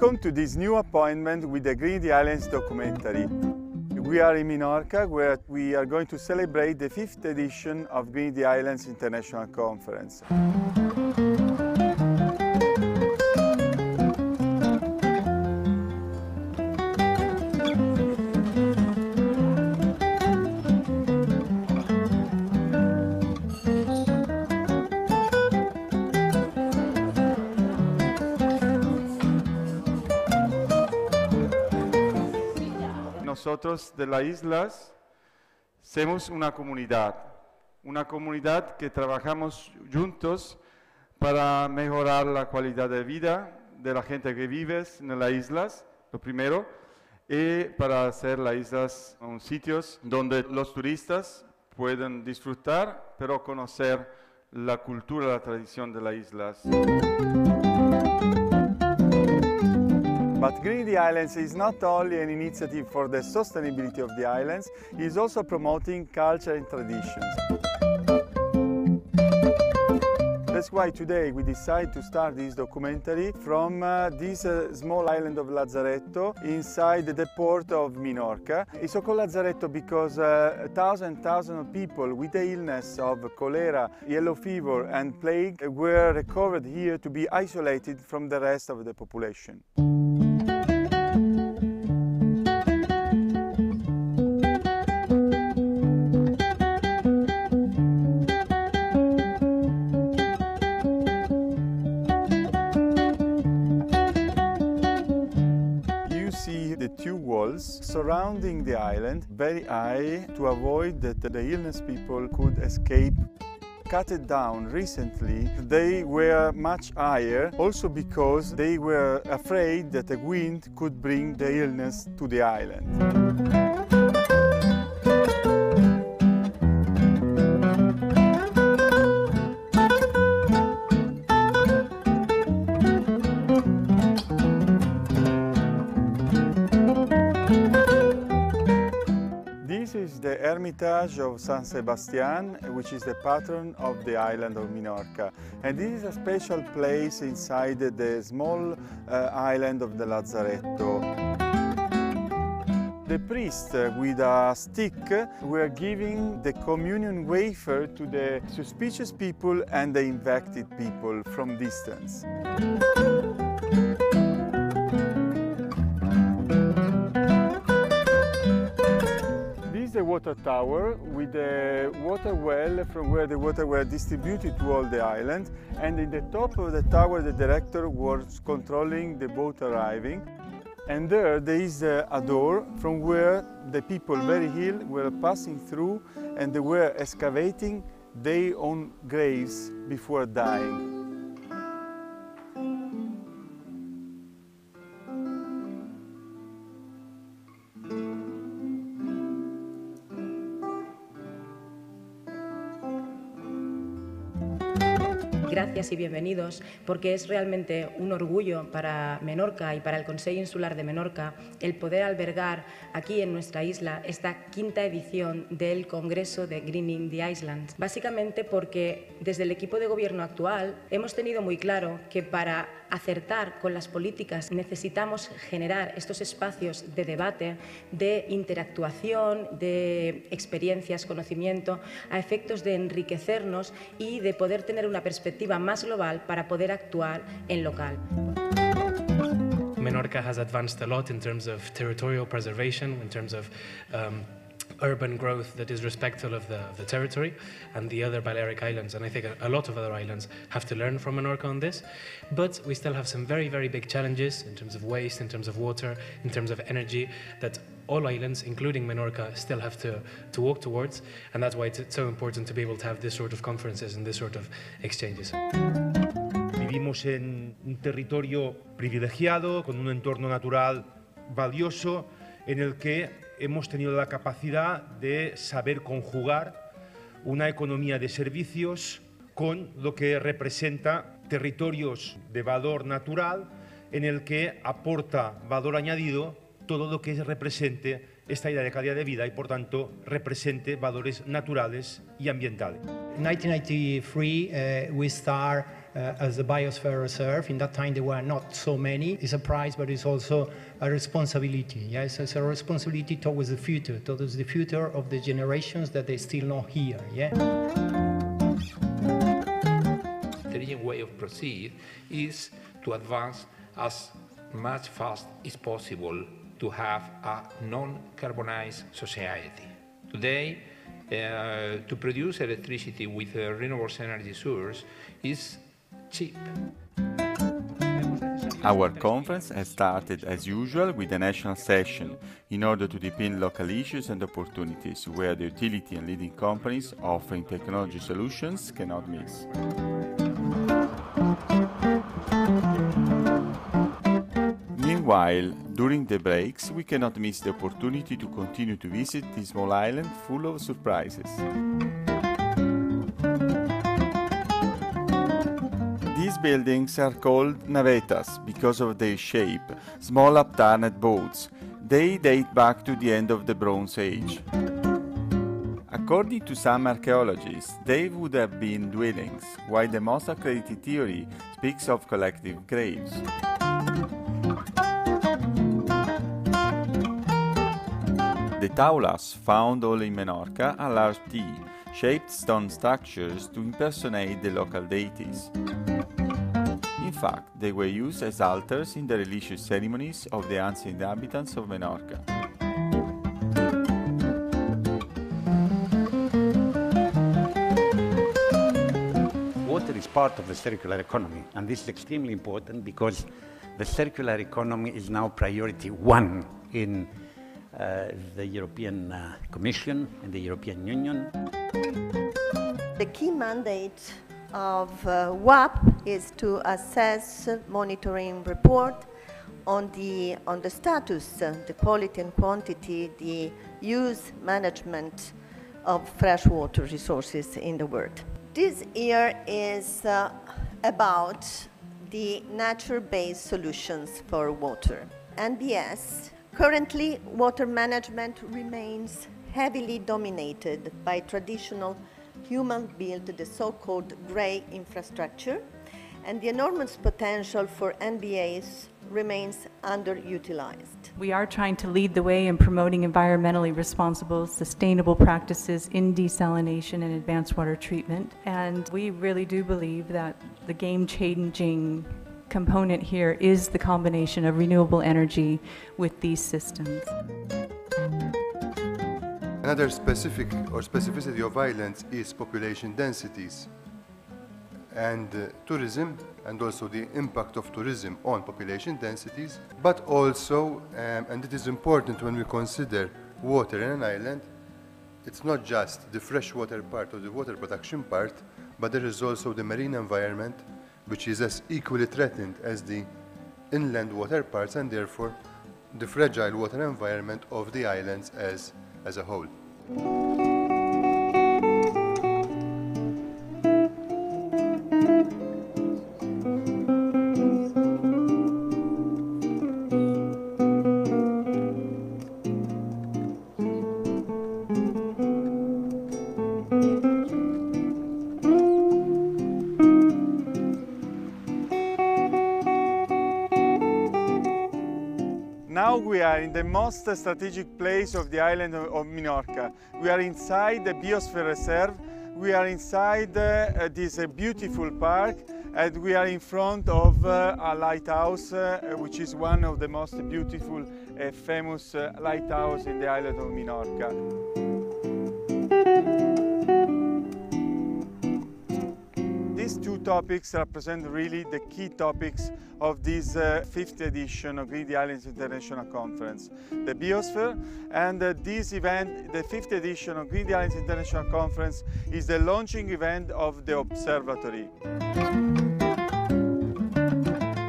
Welcome to this new appointment with the Greening the Islands documentary. We are in Minorca, where we are going to celebrate the 5th edition of Greening the Islands International Conference. Nosotros de las islas somos una comunidad que trabajamos juntos para mejorar la calidad de vida de la gente que vive en las islas, lo primero, y para hacer las islas un sitio donde los turistas pueden disfrutar, pero conocer la cultura, la tradición de las islas. But Greening the Islands is not only an initiative for the sustainability of the islands, it is also promoting culture and traditions. That's why today we decided to start this documentary from this small island of Lazzaretto inside the port of Minorca. It's so-called Lazzaretto because thousands and thousands of people with the illness of cholera, yellow fever and plague were recovered here to be isolated from the rest of the population. Surrounding the island, very high, to avoid that the illness people could escape. Cut it down recently, they were much higher, also because they were afraid that a wind could bring the illness to the island. The Hermitage of San Sebastian, which is the patron of the island of Minorca. And this is a special place inside the small island of the Lazzaretto. The priests with a stick were giving the communion wafer to the suspicious people and the infected people from distance. Water tower with a water well from where the water were distributed to all the island, and in the top of the tower the director was controlling the boat arriving, and there is a door from where the people very ill were passing through, and they were excavating their own graves before dying. Gracias y bienvenidos, porque es realmente un orgullo para Menorca y para el Consejo Insular de Menorca el poder albergar aquí en nuestra isla esta quinta edición del Congreso de Greening the Islands. Básicamente porque desde el equipo de gobierno actual hemos tenido muy claro que para acertar con las políticas necesitamos generar estos espacios de debate, de interactuación, de experiencias, conocimiento, a efectos de enriquecernos y de poder tener una perspectiva más global para poder actuar en local. Menorca has advanced a lot in terms of territorial preservation, in terms of urban growth that is respectful of the territory and the other Balearic Islands, and I think a lot of other islands have to learn from Menorca on this, but we still have some very, very big challenges in terms of waste, in terms of water, in terms of energy that all islands, including Menorca, still have to walk towards, and that's why it's so important to be able to have this sort of conferences and this sort of exchanges. Vivimos en un territorio privilegiado, con un entorno natural valioso, en el que hemos tenido la capacidad de saber conjugar una economía de servicios con lo que representa territorios de valor natural, en el que aporta valor añadido todo lo que represente esta idea de calidad de vida y, por tanto, represente valores naturales y ambientales. In 1993, we start as the Biosphere Reserve. In that time, there were not so many. It's a prize, but it's also a responsibility. Yes, it's a responsibility towards the future, towards the future of the generations that are still not here. Yeah? The intelligent way of proceed is to advance as much fast as possible to have a non-carbonized society. Today, to produce electricity with a renewable energy source is cheap. Our conference has started as usual with a national session in order to deepen local issues and opportunities where the utility and leading companies offering technology solutions cannot miss. Meanwhile, during the breaks, we cannot miss the opportunity to continue to visit this small island full of surprises. These buildings are called navetas because of their shape, small upturned boats. They date back to the end of the Bronze Age. According to some archaeologists, they would have been dwellings, while the most accredited theory speaks of collective graves. The taulas found all in Menorca are large T-shaped stone structures to impersonate the local deities. In fact, they were used as altars in the religious ceremonies of the ancient inhabitants of Menorca. Water is part of the circular economy, and this is extremely important because the circular economy is now priority one in the European Commission and the European Union. The key mandate of WAP is to assess, monitoring, report on the status, the quality and quantity, the use management of freshwater resources in the world. This year is about the nature-based solutions for water, NBS. Currently, water management remains heavily dominated by traditional human-built, the so-called grey infrastructure, and the enormous potential for NBS remains underutilized. We are trying to lead the way in promoting environmentally responsible, sustainable practices in desalination and advanced water treatment, and we really do believe that the game-changing component here is the combination of renewable energy with these systems. Another specificity of islands is population densities and tourism, and also the impact of tourism on population densities, but also, and it is important when we consider water in an island, it's not just the freshwater part or the water production part, but there is also the marine environment, which is as equally threatened as the inland water parts and therefore the fragile water environment of the islands as a whole. Now we are in the most strategic place of the island of Minorca. We are inside the Biosphere Reserve, we are inside this beautiful park, and we are in front of a lighthouse, which is one of the most beautiful, famous lighthouse in the island of Minorca. These two topics represent really the key topics of this 5th edition of Greening the Islands International Conference, the Biosphere, and this event, the 5th edition of Greening the Islands International Conference, is the launching event of the observatory.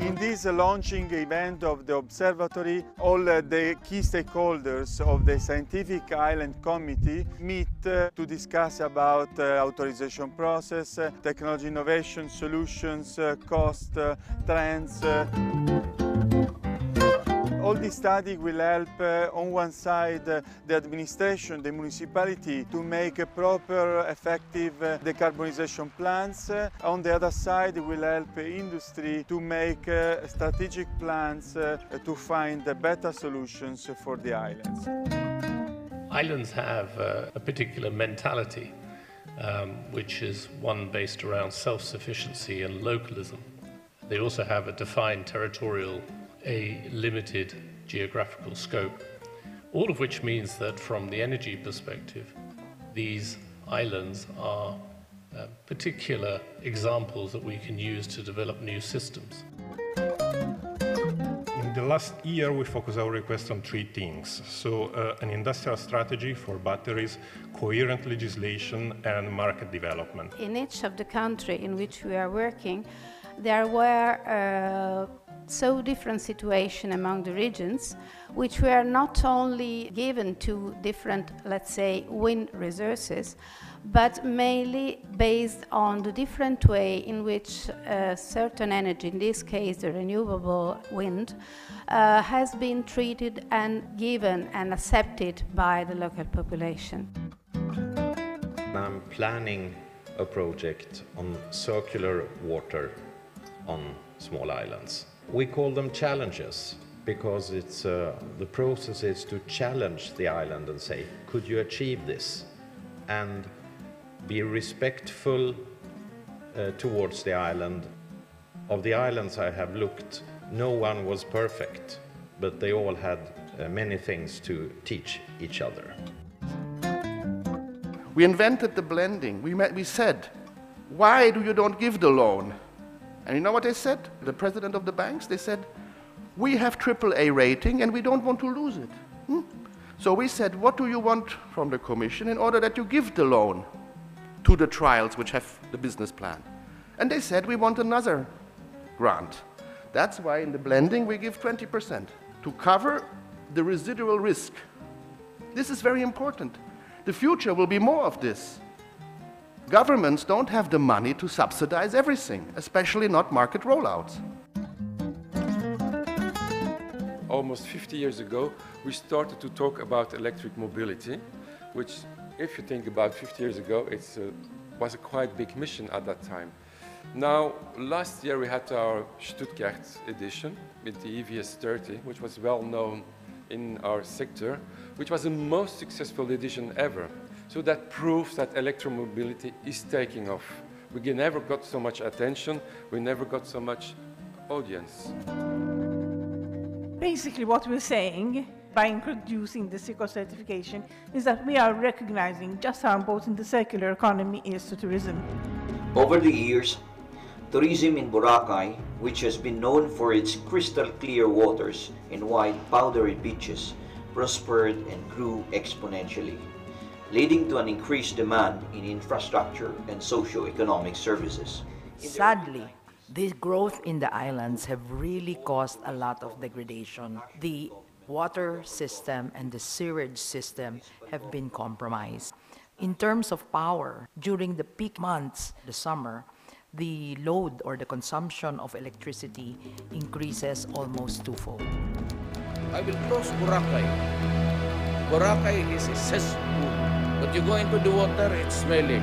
In this launching event of the observatory, all the key stakeholders of the Scientific Island Committee meet to discuss about authorization process, technology innovation, solutions, cost, trends. All this study will help on one side the administration, the municipality, to make a proper, effective decarbonization plans. On the other side, it will help industry to make strategic plans to find better solutions for the islands. Islands have a particular mentality, which is one based around self-sufficiency and localism. They also have a defined territorial, a limited geographical scope, all of which means that from the energy perspective, these islands are particular examples that we can use to develop new systems. In the last year, we focused our request on three things. So an industrial strategy for batteries, coherent legislation, and market development. In each of the country in which we are working, there were so different situations among the regions, which were not only given to different, let's say, wind resources, but mainly based on the different way in which certain energy, in this case the renewable wind, has been treated and given and accepted by the local population. I'm planning a project on circular water on small islands. We call them challenges because it's, the process is to challenge the island and say, could you achieve this? And be respectful towards the island. Of the islands I have looked, no one was perfect, but they all had many things to teach each other. We invented the blending. We said, why do you don't give the loan? And you know what they said? The president of the banks, they said, we have AAA rating and we don't want to lose it. So we said, what do you want from the commission in order that you give the loan to the trials which have the business plan? And they said, we want another grant. That's why in the blending we give 20% to cover the residual risk. This is very important. The future will be more of this. Governments don't have the money to subsidize everything, especially not market rollouts. Almost 50 years ago, we started to talk about electric mobility, which, if you think about 50 years ago, it was a quite big mission at that time. Now, last year we had our Stuttgart edition with the EVS 30, which was well known in our sector, which was the most successful edition ever. So that proves that electromobility is taking off. We never got so much attention, we never got so much audience. Basically what we're saying by introducing the CECO certification is that we are recognizing just how important the circular economy is to tourism. Over the years, tourism in Boracay, which has been known for its crystal clear waters and wide powdery beaches, prospered and grew exponentially, leading to an increased demand in infrastructure and socio-economic services. Sadly, this growth in the islands have really caused a lot of degradation. The water system and the sewage system have been compromised. In terms of power, during the peak months, the summer, the load or the consumption of electricity increases almost twofold. I will close Boracay. Boracay is a cesspool, but you go into the water, it's smelly.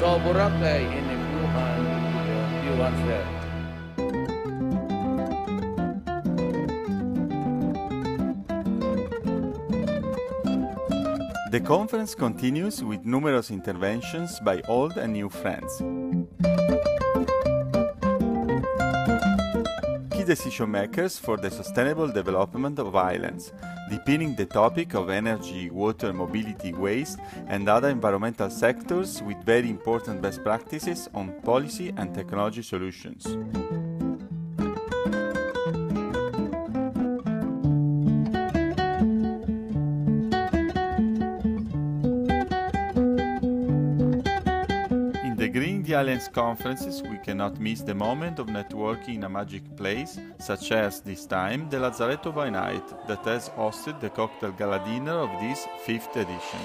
So Boracay in a few hands. The conference continues with numerous interventions by old and new friends. Key decision makers for the sustainable development of islands, deepening the topic of energy, water, mobility, waste and other environmental sectors with very important best practices on policy and technology solutions. Islands conferences, we cannot miss the moment of networking in a magic place, such as this time the Lazzaretto by night, that has hosted the cocktail gala dinner of this 5th edition.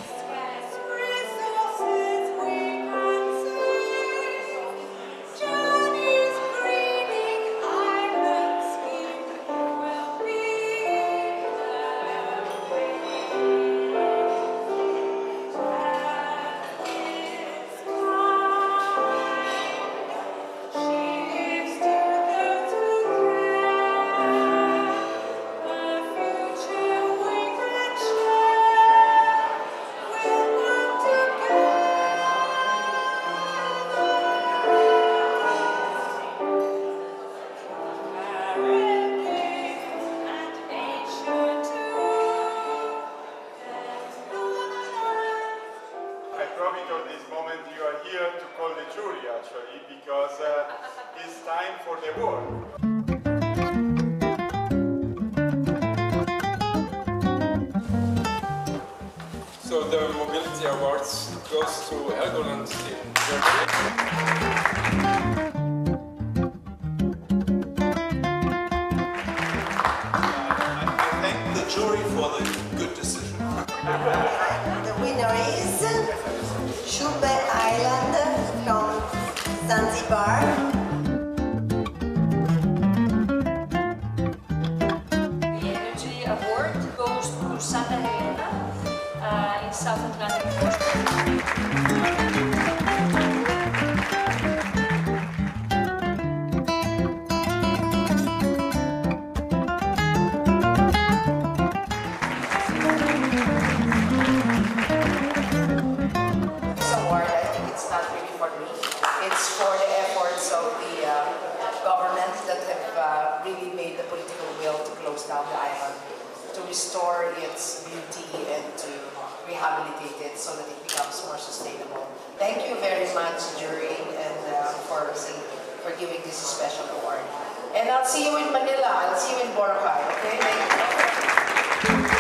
because it's time for the war. So the Mobility Awards goes to Helgoland in Germany. I thank the jury for the good decision. The winner is Shube Island from Zanzibar. South Atlantic. This award, I think it's not really for me. It's for the efforts of the government that have really made the political will to close down the island, to restore its beauty and to rehabilitate it so that it becomes more sustainable. Thank you very much, jury, and for giving this a special award. And I'll see you in Manila. I'll see you in Boracay. Okay? Thank you.